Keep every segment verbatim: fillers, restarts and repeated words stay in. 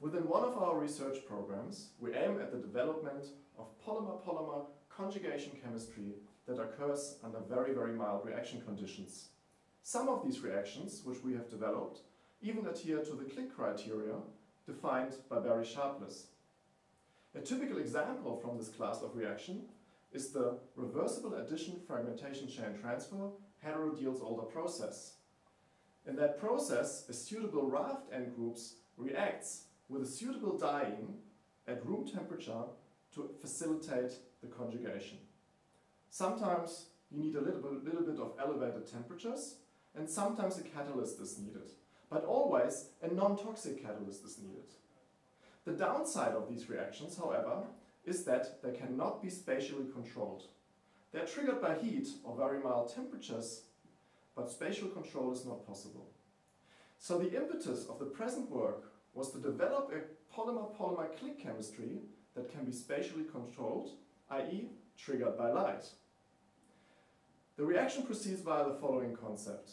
Within one of our research programs, we aim at the development of polymer-polymer conjugation chemistry that occurs under very, very mild reaction conditions. Some of these reactions, which we have developed, even adhere to the click criteria defined by Barry Sharpless. A typical example from this class of reaction is the Reversible Addition Fragmentation Chain Transfer Diels-Alder process. In that process, a suitable raft end groups reacts with a suitable diene at room temperature to facilitate the conjugation. Sometimes you need a little bit, little bit of elevated temperatures, and sometimes a catalyst is needed, but always a non-toxic catalyst is needed. The downside of these reactions, however, is that they cannot be spatially controlled. They are triggered by heat or very mild temperatures, but spatial control is not possible. So the impetus of the present work was to develop a polymer-polymer click chemistry that can be spatially controlled, that is triggered by light. The reaction proceeds via the following concept.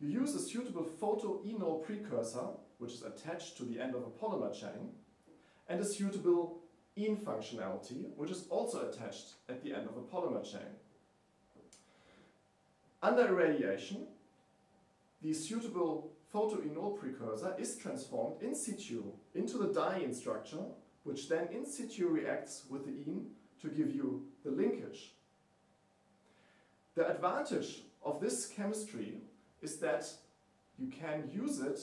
You use a suitable photoenol precursor, which is attached to the end of a polymer chain, and a suitable ene functionality, which is also attached at the end of a polymer chain. Under irradiation, the suitable photoenol precursor is transformed in situ into the diene structure, which then in situ reacts with the ene to give you the linkage. The advantage of this chemistry is that you can use it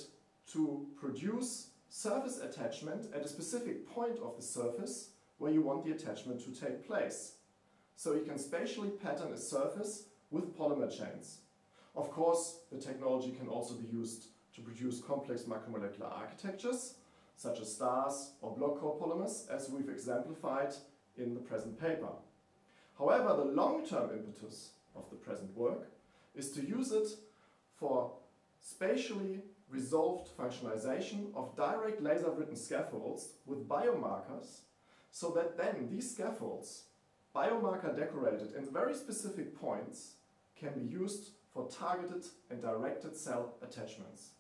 to produce surface attachment at a specific point of the surface where you want the attachment to take place. So you can spatially pattern a surface with polymer chains. Of course, the technology can also be used to produce complex macromolecular architectures, such as stars or block copolymers, as we've exemplified in the present paper. However, the long-term impetus of the present work is to use it for spatially resolved functionalization of direct laser-written scaffolds with biomarkers, so that then these scaffolds, biomarker-decorated in very specific points, can be used for targeted and directed cell attachments.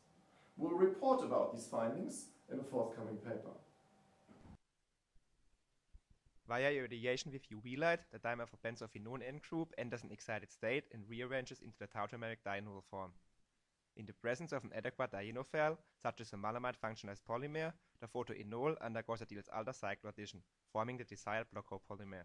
We'll report about these findings in a forthcoming paper. Via irradiation with U V light, the dimer of a benzophenone end group enters an excited state and rearranges into the tautomeric dienol form. In the presence of an adequate dienophile, such as a malamide functionalized polymer, the photoenol undergoes a Diels-Alder cycle addition, forming the desired block copolymer.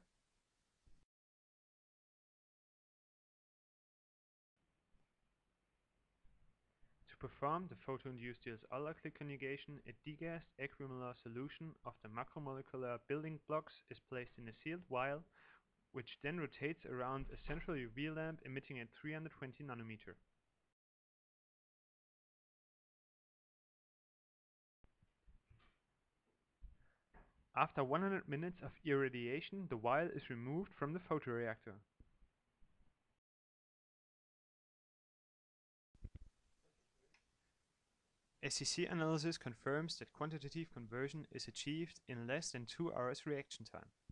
To perform the photo-induced Diels-Alder click conjugation, a degassed equimolar solution of the macromolecular building blocks is placed in a sealed vial, which then rotates around a central U V lamp emitting at three hundred twenty nanometers. After one hundred minutes of irradiation, the vial is removed from the photoreactor. S E C analysis confirms that quantitative conversion is achieved in less than two hours reaction time.